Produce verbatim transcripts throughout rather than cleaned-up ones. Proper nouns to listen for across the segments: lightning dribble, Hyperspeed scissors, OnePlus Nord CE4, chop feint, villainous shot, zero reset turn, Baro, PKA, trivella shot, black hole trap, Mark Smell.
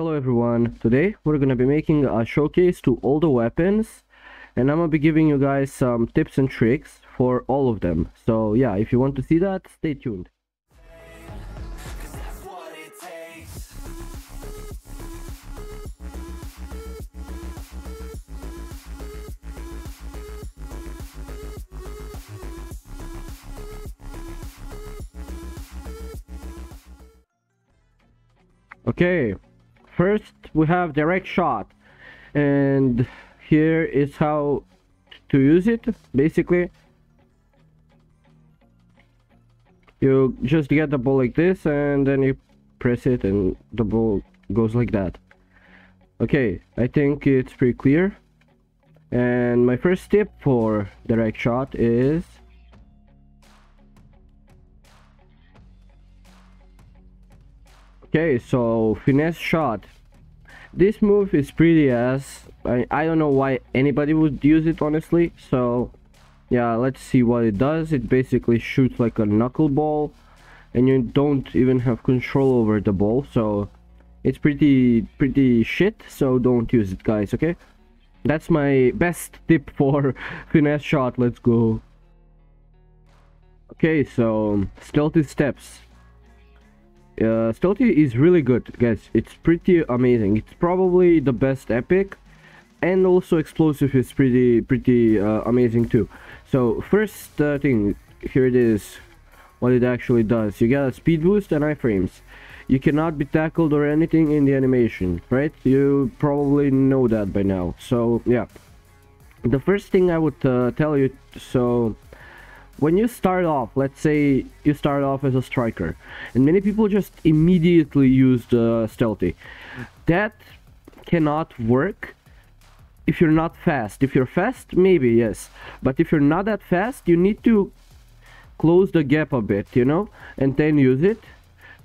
Hello everyone, today we're gonna be making a showcase to all the weapons and I'm gonna be giving you guys some tips and tricks for all of them. So yeah, if you want to see that, stay tuned. Okay, first we have direct shot, and here is how to use it. Basically, you just get the ball like this and then you press it and the ball goes like that. Okay, I think it's pretty clear. And my first tip for direct shot is okay, so finesse shot. This move is pretty ass. I, I don't know why anybody would use it, honestly. So yeah, let's see what it does. It basically shoots like a knuckleball and you don't even have control over the ball. So it's pretty, pretty shit. So don't use it, guys, okay? That's my best tip for finesse shot. Let's go. Okay, so stealthy steps. Uh, stealthy is really good, guys. It's pretty amazing. It's probably the best epic, and also explosive is pretty pretty uh, amazing too. So first uh, thing, here it is what it actually does. You get a speed boost and iframes. You cannot be tackled or anything in the animation, right? You probably know that by now. So yeah, the first thing I would uh, tell you, so when you start off, let's say you start off as a striker, and many people just immediately used uh, stealthy. That cannot work if you're not fast. If you're fast, maybe, yes. But if you're not that fast, you need to close the gap a bit, you know? And then use it.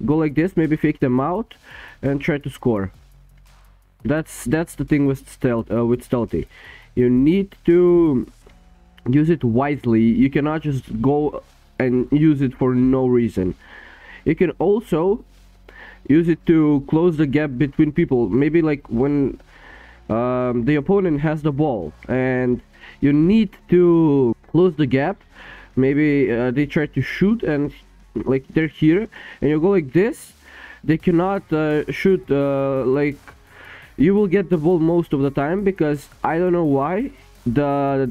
Go like this, maybe fake them out, and try to score. That's that's the thing with, stealth, uh, with stealthy. You need to use it wisely. You cannot just go and use it for no reason. You can also use it to close the gap between people. Maybe like when um, the opponent has the ball and you need to close the gap. Maybe uh, they try to shoot and like they're here and you go like this. They cannot uh, shoot uh, like you will get the ball most of the time because I don't know why the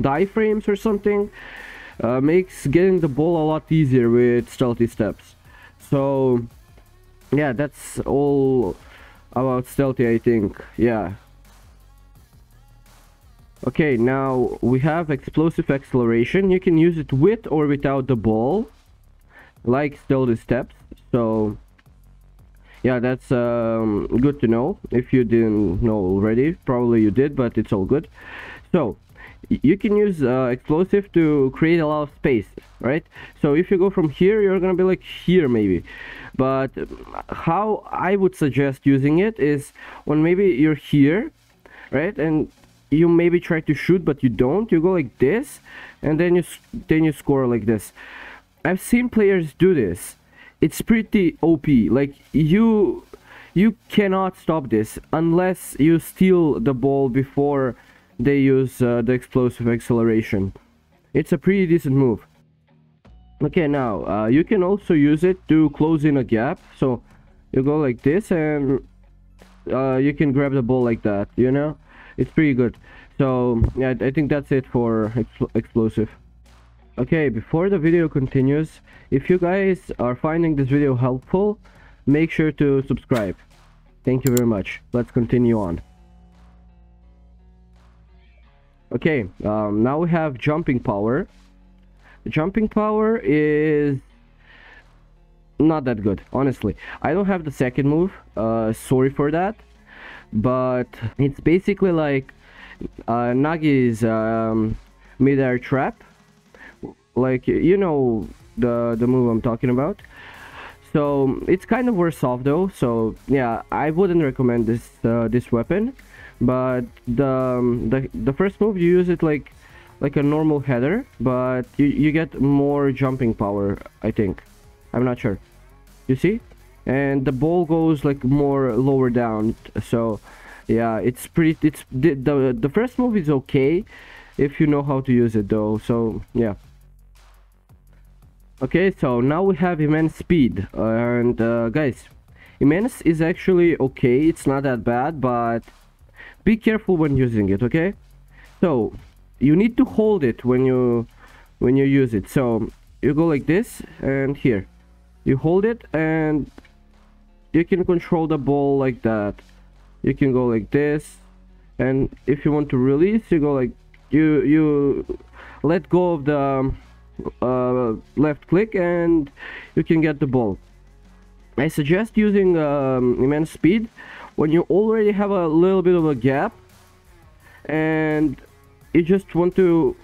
die frames or something uh, makes getting the ball a lot easier with stealthy steps. So yeah, that's all about stealthy, I think. Yeah, okay, now we have explosive acceleration. You can use it with or without the ball, like stealthy steps. So yeah, that's um, good to know if you didn't know already. Probably you did, but it's all good. So you can use uh, explosive to create a lot of space, right? So if you go from here, you're gonna be like here maybe. But how I would suggest using it is when maybe you're here, right? And you maybe try to shoot, but you don't. You go like this, and then you then you score like this. I've seen players do this. It's pretty O P. Like you, you cannot stop this unless you steal the ball before they use uh, the explosive acceleration. It's a pretty decent move. Okay, now uh, you can also use it to close in a gap. So you go like this and uh, you can grab the ball like that, you know? It's pretty good. So yeah, I think that's it for explosive. Okay, before the video continues, if you guys are finding this video helpful, make sure to subscribe. Thank you very much. Let's continue on. Okay, um, now we have jumping power. Jumping power is not that good, honestly. I don't have the second move, uh, sorry for that. But it's basically like uh, Nagi's um, mid-air trap. Like, you know the, the move I'm talking about. So it's kind of worse off though. So yeah, I wouldn't recommend this, uh, this weapon. But the, um, the the first move you use it like like a normal header, but you, you get more jumping power, I think. I'm not sure. You see? and the ball goes like more lower down. So yeah, it's pretty, it's the the, the first move is okay if you know how to use it though. So yeah. Okay, so now we have immense speed, and uh, guys, immense is actually okay, it's not that bad, but be careful when using it. Okay, so you need to hold it when you when you use it. So you go like this, and here you hold it, and you can control the ball like that. You can go like this, and if you want to release, you go like, you you let go of the uh, left click, and you can get the ball. I suggest using um, immense speed when you already have a little bit of a gap and you just want to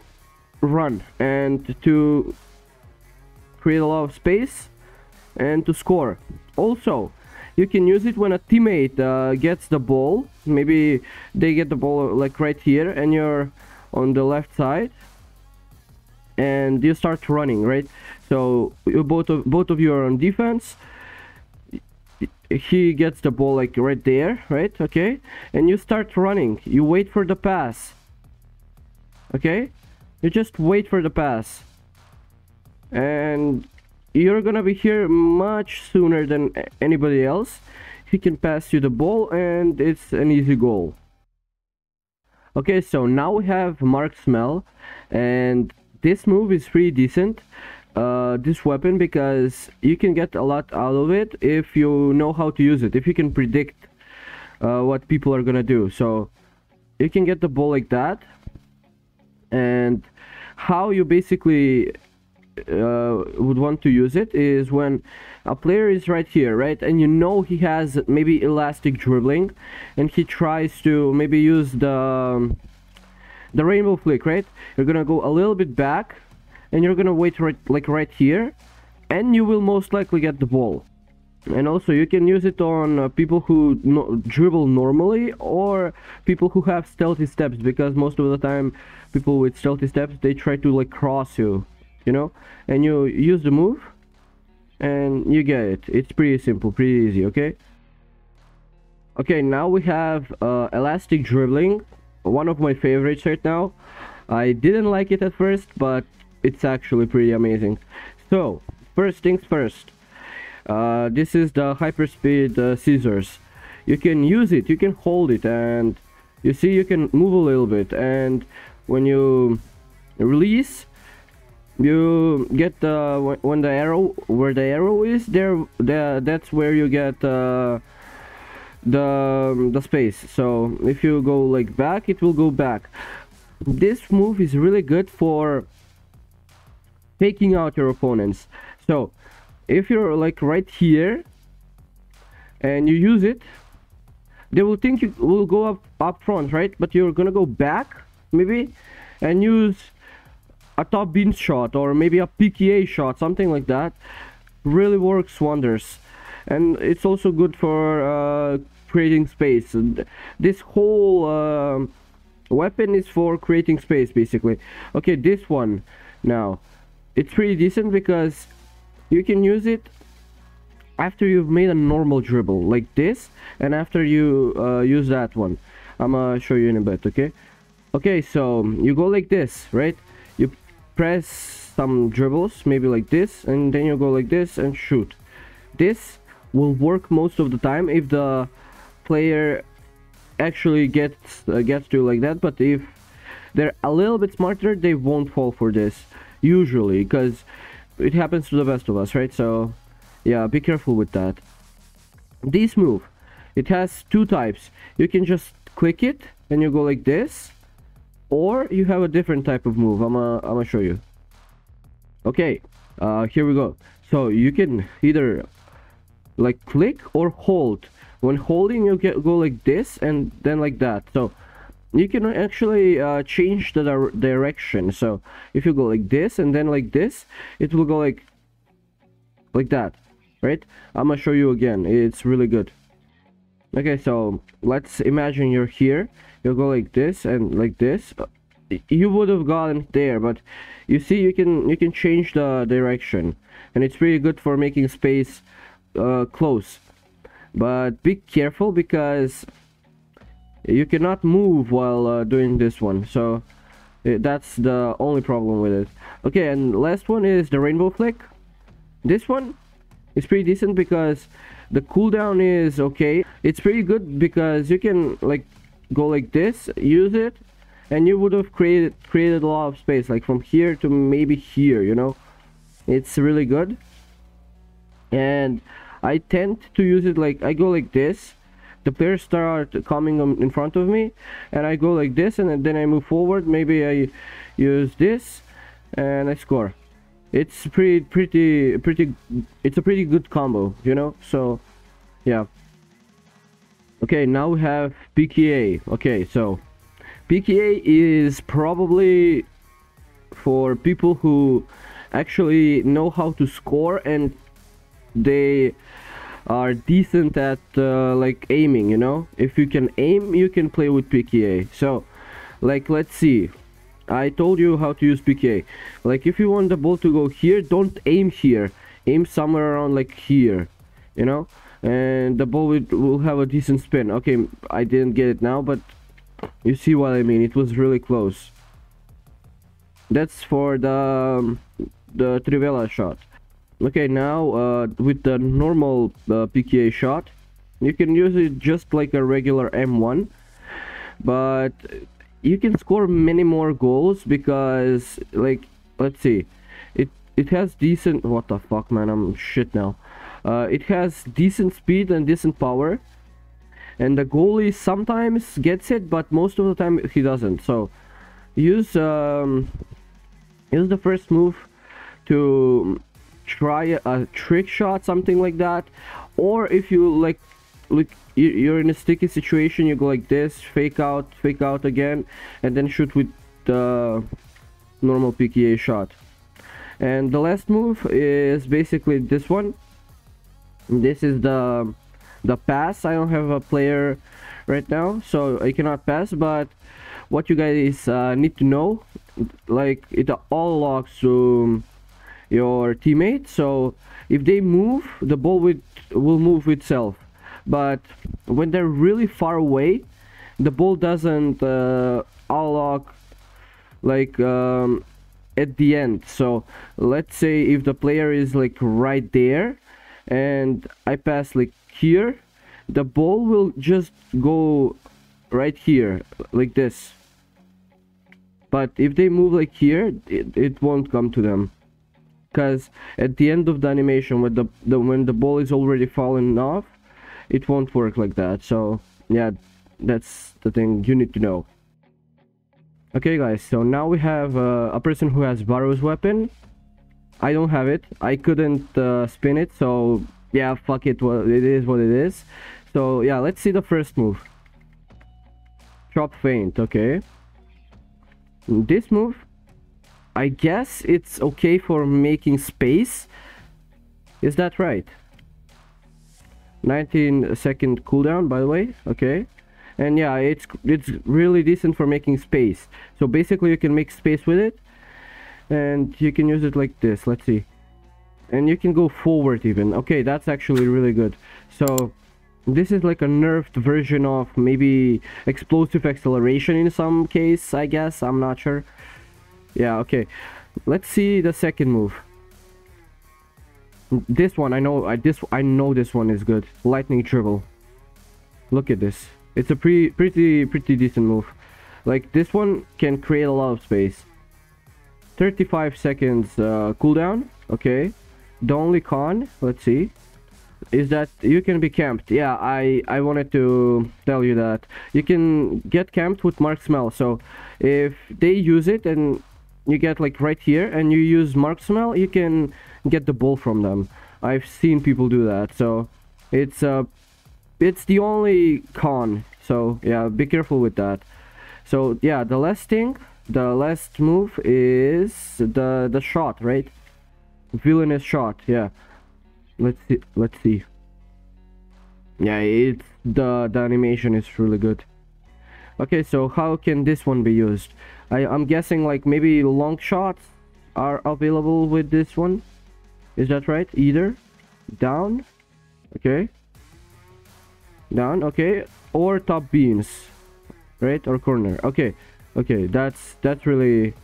run and to create a lot of space and to score. Also, you can use it when a teammate uh, gets the ball. Maybe they get the ball like right here and you're on the left side and you start running, right? So you both of, both of you are on defense. He gets the ball like right there, right? Okay, and you start running, you wait for the pass. Okay, you just wait for the pass, and you're gonna be here much sooner than anybody else. He can pass you the ball and it's an easy goal. Okay, so now we have Mark Smell, and this move is pretty decent, uh this weapon, because you can get a lot out of it if you know how to use it, if you can predict uh what people are gonna do. So you can get the ball like that, and how you basically uh would want to use it is when a player is right here, right, and you know he has maybe elastic dribbling and he tries to maybe use the um, the rainbow flick, right? You're gonna go a little bit back and you're gonna wait right, like right here, and you will most likely get the ball. And also you can use it on uh, people who no dribble normally, or people who have stealthy steps, because most of the time people with stealthy steps, they try to like cross you, you know, and you use the move and you get it. It's pretty simple, pretty easy. Okay, okay, now we have uh, elastic dribbling, one of my favorites right now. I didn't like it at first, but it's actually pretty amazing. So first things first, uh, this is the Hyperspeed uh, scissors. You can use it, you can hold it, and you see you can move a little bit, and when you release, you get the, when the arrow, where the arrow is there, the, that's where you get uh, the the space. So if you go like back, it will go back. This move is really good for taking out your opponents. So if you're like right here and you use it, they will think you will go up up front, right, but you're gonna go back maybe and use a top beam shot or maybe a P K A shot, something like that. Really works wonders, and it's also good for uh, creating space. This whole uh, weapon is for creating space basically. Okay, this one now, it's pretty decent because you can use it after you've made a normal dribble like this, and after you uh, use that one. I'm gonna show you in a bit. Okay, okay, so you go like this, right, you press some dribbles maybe like this, and then you go like this and shoot. This will work most of the time if the player actually gets uh, gets to like that, but if they're a little bit smarter, they won't fall for this usually, because it happens to the best of us, right? So yeah, be careful with that. This move, it has two types. You can just click it and you go like this, or you have a different type of move. I'm gonna I'm gonna show you. Okay, uh, here we go. So you can either like click or hold. When holding, you can go like this and then like that. So you can actually uh, change the di direction. So if you go like this and then like this, it will go like like that, right? I'm gonna show you again, it's really good. Okay, so let's imagine you're here, you'll go like this and like this. You would have gotten there, but you see you can you can change the direction, and it's really good for making space uh, close. But be careful, because you cannot move while uh, doing this one, so it, that's the only problem with it. Okay, and last one is the rainbow flick. This one is pretty decent because the cooldown is okay. It's pretty good because you can like go like this, use it, and you would have created created a lot of space, like from here to maybe here, you know. It's really good, and I tend to use it like, I go like this, the players start coming in front of me, and I go like this, and then I move forward, maybe I use this, and I score. It's pretty, pretty, pretty, it's a pretty good combo, you know, so, yeah. Okay, now we have P K A. Okay, so, P K A is probably for people who actually know how to score, and they are decent at uh, like aiming, you know. If you can aim, you can play with P K A. So like, let's see, I told you how to use P K A. Like, if you want the ball to go here, don't aim here, aim somewhere around like here, you know, and the ball will have a decent spin. Okay, I didn't get it now, but you see what I mean, it was really close. That's for the um, the trivella shot. Okay, now uh, with the normal uh, P K A shot, you can use it just like a regular M one, but you can score many more goals because, like, let's see, it it has decent, what the fuck, man, I'm shit now. Uh, it has decent speed and decent power, and the goalie sometimes gets it, but most of the time he doesn't. So use um, use the first move to try a trick shot, something like that, or if you like, like you're in a sticky situation, you go like this, fake out, fake out again, and then shoot with the normal P K A shot. And the last move is basically this one. This is the the pass. I don't have a player right now, so I cannot pass, but what you guys uh, need to know, like, it all locks to your teammate, so if they move, the ball will, will move itself, but when they're really far away, the ball doesn't uh, unlock like um, at the end. So let's say if the player is like right there and I pass like here, the ball will just go right here like this, but if they move like here, it, it won't come to them, because at the end of the animation, when the, the when the ball is already fallen off, it won't work like that. So yeah, that's the thing you need to know. Okay guys, so now we have uh, a person who has Baro's weapon. I don't have it, I couldn't uh, spin it, so yeah, fuck it, well, it is what it is. So yeah, let's see the first move, chop feint. Okay, this move, I guess it's okay for making space. Is that right? nineteen second cooldown, by the way. Okay, and yeah, it's it's really decent for making space. So basically you can make space with it, and you can use it like this, let's see, and you can go forward even. Okay, that's actually really good. So this is like a nerfed version of maybe explosive acceleration in some case, I guess, I'm not sure. Yeah, okay, let's see the second move. This one, I know I this I know this one is good. Lightning dribble. Look at this, it's a pretty pretty pretty decent move. Like, this one can create a lot of space. Thirty-five seconds uh, cooldown. Okay, the only con, let's see, is that you can be camped. Yeah, I I wanted to tell you that you can get camped with Mark Smell. So if they use it and you get like right here and you use Mark Smell, you can get the ball from them. I've seen people do that, so it's uh it's the only con. So yeah, be careful with that. So yeah, the last thing, the last move is the the shot, right? Villainous shot. Yeah, let's see, let's see. Yeah, it's the the animation is really good. Okay, so how can this one be used? I, I'm guessing like maybe long shots are available with this one. Is that right? Either down okay, down, okay, or top beams, right, or corner. Okay, okay, that's that's really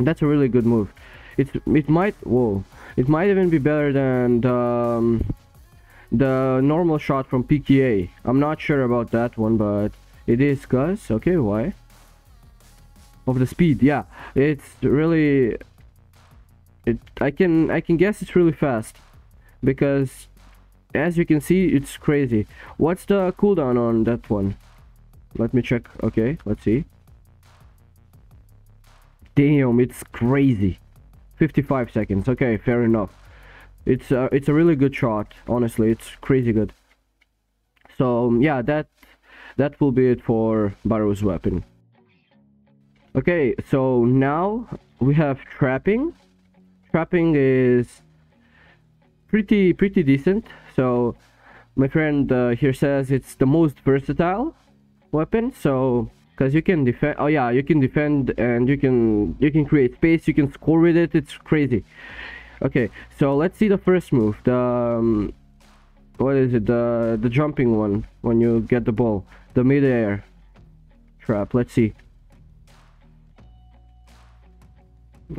that's a really good move. It it might whoa, it might even be better than the, um, the normal shot from P K A. I'm not sure about that one, but it is cuz okay why of the speed. Yeah, it's really it I can I can guess it's really fast because as you can see it's crazy. What's the cooldown on that one? Let me check. Okay, let's see. Damn, it's crazy. Fifty-five seconds. Okay, fair enough. It's a, it's a really good shot, honestly. It's crazy good. So yeah, that that will be it for Baru's weapon. Okay, so now we have trapping. Trapping is pretty pretty decent. So my friend uh, here says it's the most versatile weapon, so because you can defend. Oh yeah, you can defend and you can you can create space, you can score with it. It's crazy. Okay, so let's see the first move, the um, what is it, the the jumping one, when you get the ball, the midair trap. Let's see.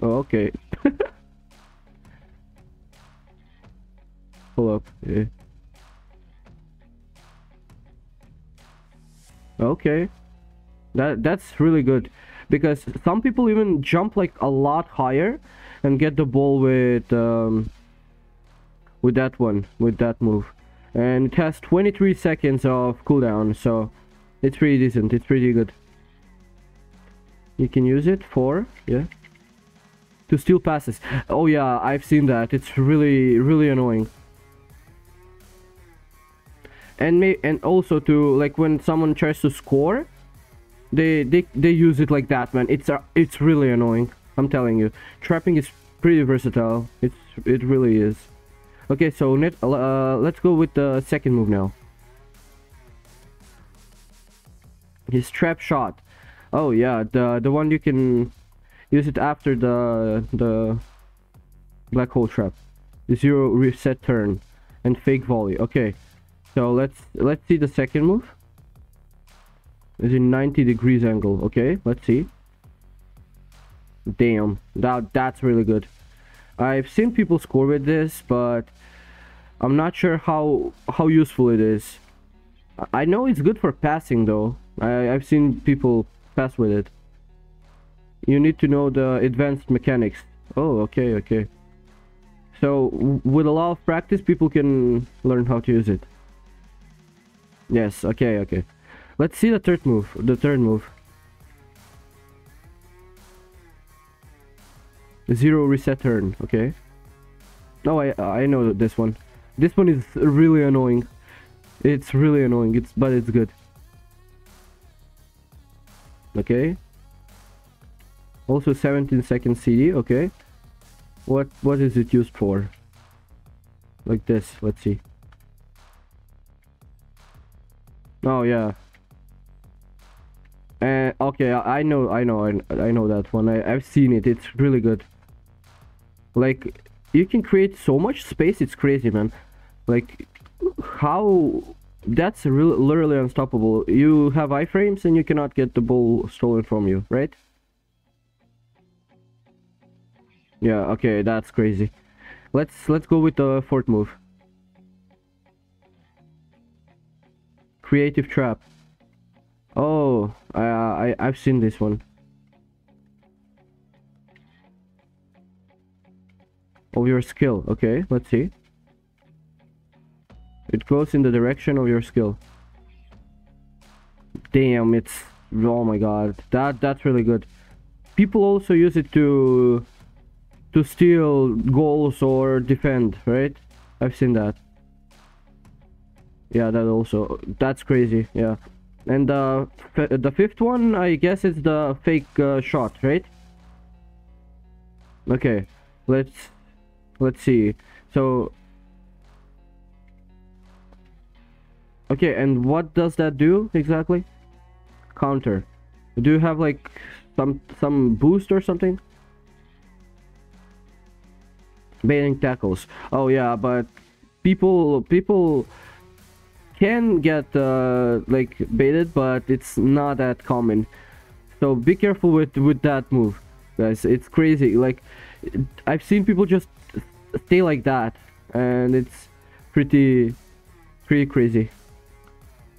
Oh, okay. Pull up. Yeah. Okay, that that's really good because some people even jump like a lot higher and get the ball with um, with that one, with that move, and it has twenty-three seconds of cooldown, so it's pretty decent. It's pretty good. You can use it for yeah to steal passes. Oh yeah, I've seen that. It's really really annoying. And may and also to like when someone tries to score, they they they use it like that, man. It's uh, it's really annoying. I'm telling you, trapping is pretty versatile. It's it really is. Okay, so net uh, let's go with the second move now. His trap shot. Oh yeah, the the one you can use it after the the black hole trap, the zero reset turn, and fake volley. Okay. So let's let's see the second move. It's in ninety degrees angle. Okay, let's see. Damn, that that's really good. I've seen people score with this, but I'm not sure how how useful it is. I know it's good for passing though. I, I've seen people pass with it. You need to know the advanced mechanics. Oh, okay, okay. So with a lot of practice, people can learn how to use it. Yes, okay, okay. Let's see the third move, the third move. Zero reset turn, okay. No, I I know this one. This one is really annoying. It's really annoying, it's but it's good. Okay. Also seventeen second C D, okay. What what is it used for? Like this, let's see. Oh yeah, and uh, okay, I, I know I know I, I know that one. I, I've seen it. It's really good. Like you can create so much space, it's crazy, man. Like how that's really literally unstoppable. You have iframes and you cannot get the ball stolen from you, right? Yeah, okay, that's crazy. Let's let's go with the fourth move. Creative trap. Oh, uh, I I've seen this one. Of your skill. Okay, let's see. It goes in the direction of your skill. Damn, it's oh my god, that that's really good. People also use it to to steal goals or defend, right? I've seen that. Yeah, that also, that's crazy. Yeah, and uh, the fifth one, I guess it's the fake uh, shot, right? Okay, let's let's see. So okay, and what does that do exactly? Counter. Do you have like some some boost or something? Baiting tackles. Oh yeah, but people people can get uh, like baited, but it's not that common. So be careful with with that move, guys. It's crazy. Like, I've seen people just stay like that, and it's pretty pretty crazy.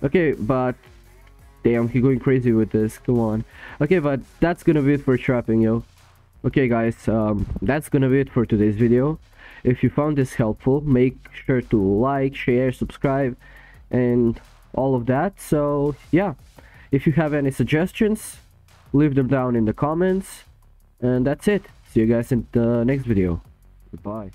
Okay, but damn, he's going crazy with this. Come on. Okay, but that's gonna be it for trapping, yo. Okay, guys, um, that's gonna be it for today's video. If you found this helpful, make sure to like, share, subscribe, and all of that. So, yeah. If you have any suggestions, leave them down in the comments. And that's it. See you guys in the next video. Goodbye.